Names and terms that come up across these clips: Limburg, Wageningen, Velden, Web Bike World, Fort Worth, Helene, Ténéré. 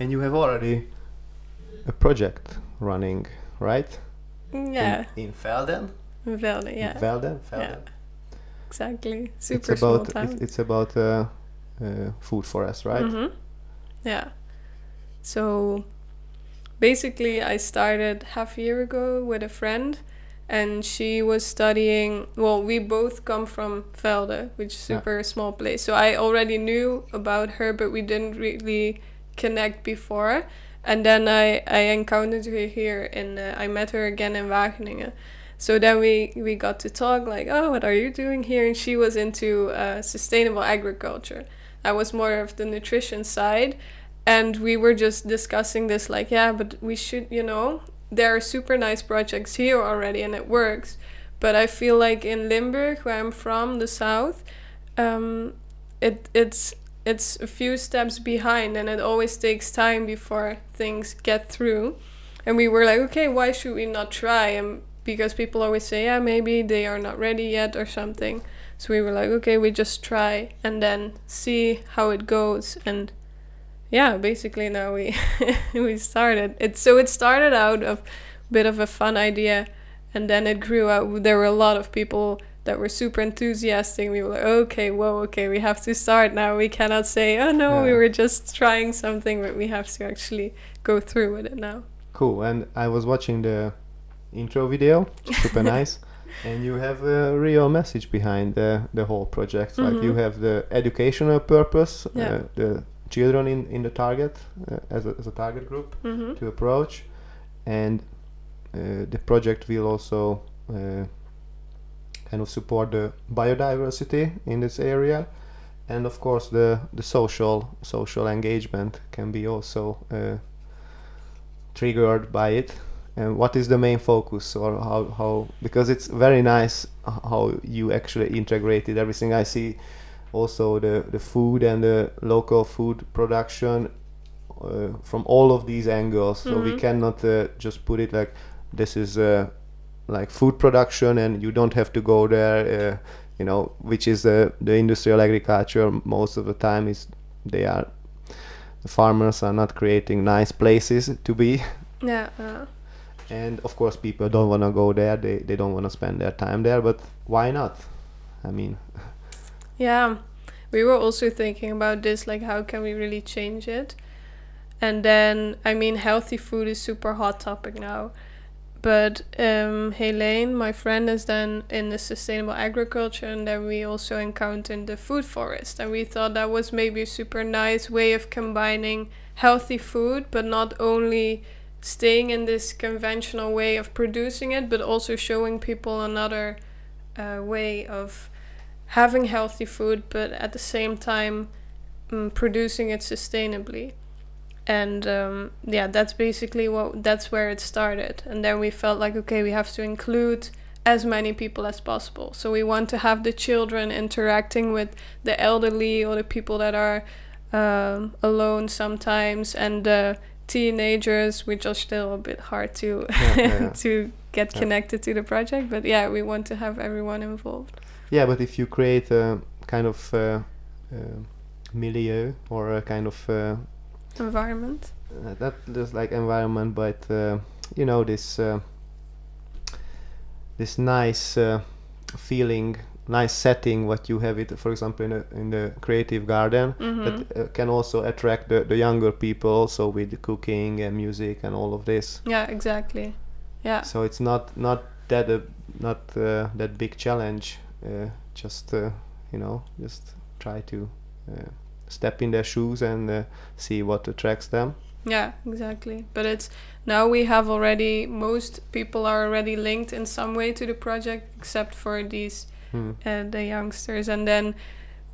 And you have already a project running, right? Yeah. In Velden? In Velden, yeah. Velden. Yeah. Exactly. Super small town. It's about food for us, right? Mm-hmm. Yeah. So basically I started half a year ago with a friend, and she was studying, well, we both come from Velden, which is super small place. So I already knew about her, but we didn't really connect before. And then I encountered her here, and I met her again in Wageningen. So then we got to talk, like, oh, what are you doing here? And she was into sustainable agriculture. I was more of the nutrition side. And we were just discussing this, like, yeah, but we should, you know, there are super nice projects here already and it works. But I feel like in Limburg, where I'm from, the south, it's a few steps behind, and it always takes time before things get through. And we were like, okay, why should we not try? And because people always say, yeah, maybe they are not ready yet or something. So we were like, okay, we just try and then see how it goes. And yeah, basically now we we started it. So it started out of a bit of a fun idea, and then it grew out. There were a lot of people that were super enthusiastic. We were like, okay, whoa, okay, we have to start now. We cannot say, oh no, we were just trying something, but we have to actually go through with it now. Cool. And I was watching the intro video, super nice. And you have a real message behind the whole project. Mm-hmm. Like you have the educational purpose, the children in the target, as a target group to approach. And the project will also kind of support the biodiversity in this area. And of course the social engagement can be also triggered by it. And what is the main focus, or how, because it's very nice how you actually integrated everything. I see also the food and the local food production from all of these angles. So we cannot just put it like this is like food production, and you don't have to go there, you know, which is the industrial agriculture. Most of the time is the farmers are not creating nice places to be. Yeah. And of course people don't want to go there, they don't want to spend their time there, but why not? I mean, yeah, we were also thinking about this, like how can we really change it? And then, I mean, healthy food is super hot topic now, but Helene, my friend, is then in the sustainable agriculture, and then we also encountered the food forest, and we thought that was maybe a super nice way of combining healthy food, but not only staying in this conventional way of producing it, but also showing people another way of having healthy food, but at the same time producing it sustainably. And yeah, that's basically that's where it started. And then we felt like, okay, we have to include as many people as possible. So we want to have the children interacting with the elderly or the people that are alone sometimes, and teenagers, which are still a bit hard to to get connected to the project. But yeah, we want to have everyone involved. Yeah, but if you create a kind of milieu, or a kind of environment, that just like environment, but you know, this nice feeling, nice setting what you have it, for example, in the creative garden, that can also attract the younger people, also with the cooking and music and all of this. Yeah, exactly. Yeah, so it's not that big challenge, just you know, just try to step in their shoes and see what attracts them. Yeah, exactly. But it's now we have already, most people are already linked in some way to the project, except for these the youngsters. And then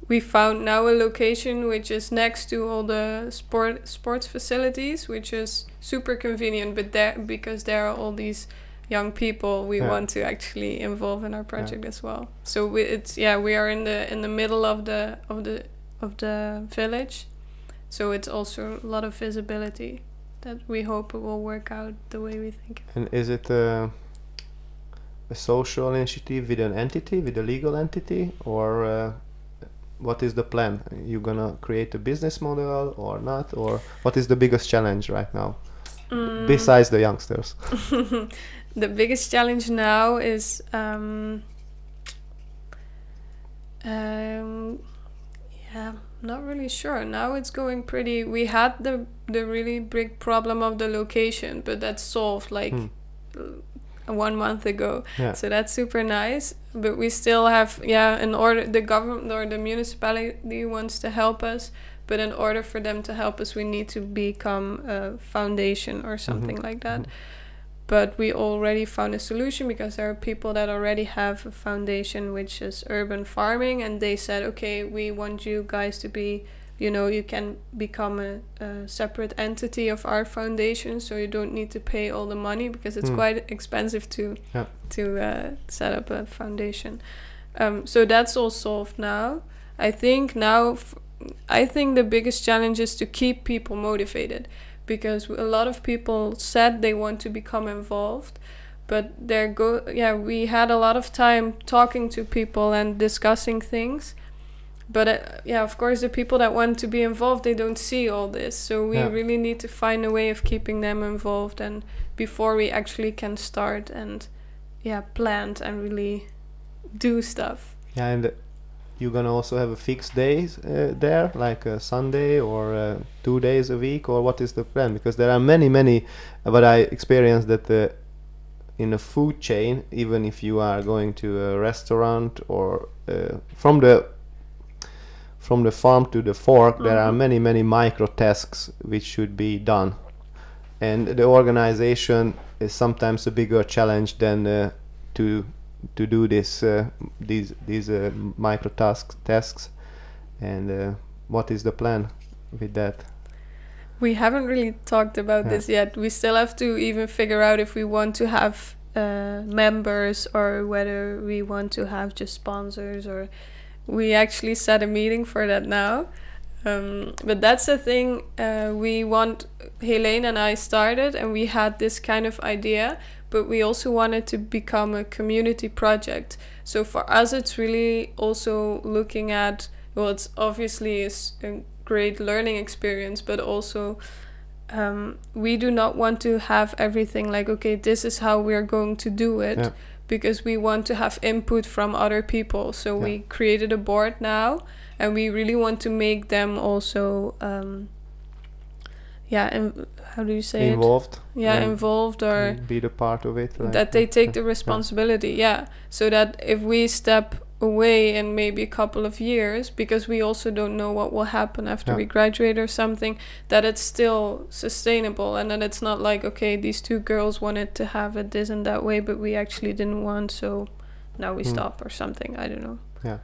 we found now a location which is next to all the sports facilities, which is super convenient. But there, because there are all these young people, we want to actually involve in our project as well. So we are in the middle of the village, so it's also a lot of visibility that we hope it will work out the way we think. And is it a social initiative with an entity, with a legal entity, or what is the plan? Are you gonna create a business model or not? Or what is the biggest challenge right now, besides the youngsters? The biggest challenge now is yeah, not really sure. Now it's going pretty. We had the really big problem of the location, but that's solved like 1 month ago. Yeah. So that's super nice. But we still have, yeah, in order, the government or the municipality wants to help us, but in order for them to help us, we need to become a foundation or something like that. But we already found a solution, because there are people that already have a foundation, which is urban farming, and they said, okay, we want you guys to be, you know, you can become a separate entity of our foundation, so you don't need to pay all the money, because it's quite expensive to set up a foundation. So that's all solved now. I think now, I think the biggest challenge is to keep people motivated, because a lot of people said they want to become involved, but they're we had a lot of time talking to people and discussing things, but yeah, of course, the people that want to be involved, they don't see all this, so we really need to find a way of keeping them involved, and before we actually can start and plant and really do stuff. Yeah, and you're gonna also have a fixed days there, like a Sunday or 2 days a week, or what is the plan? Because there are many, but I experienced that in a food chain, even if you are going to a restaurant or from the farm to the fork, there are many micro tasks which should be done, and the organization is sometimes a bigger challenge than to do this these micro tasks. And what is the plan with that? We haven't really talked about this yet. We still have to even figure out if we want to have members, or whether we want to have just sponsors, or we actually set a meeting for that now. But that's the thing, we want, Helene and I started, and we had this kind of idea, but we also wanted to become a community project. So for us, it's really also looking at, well, it's obviously a great learning experience, but also we do not want to have everything like, okay, this is how we're going to do it, because we want to have input from other people. So we created a board now, and we really want to make them also, and how do you say involved? Involved, or be the part of it. Like that they take the responsibility, so that if we step away in maybe a couple of years, because we also don't know what will happen after we graduate or something, that it's still sustainable, and then it's not like, okay, these two girls wanted to have it this and that way, but we actually didn't want, so now we stop or something, I don't know. Yeah,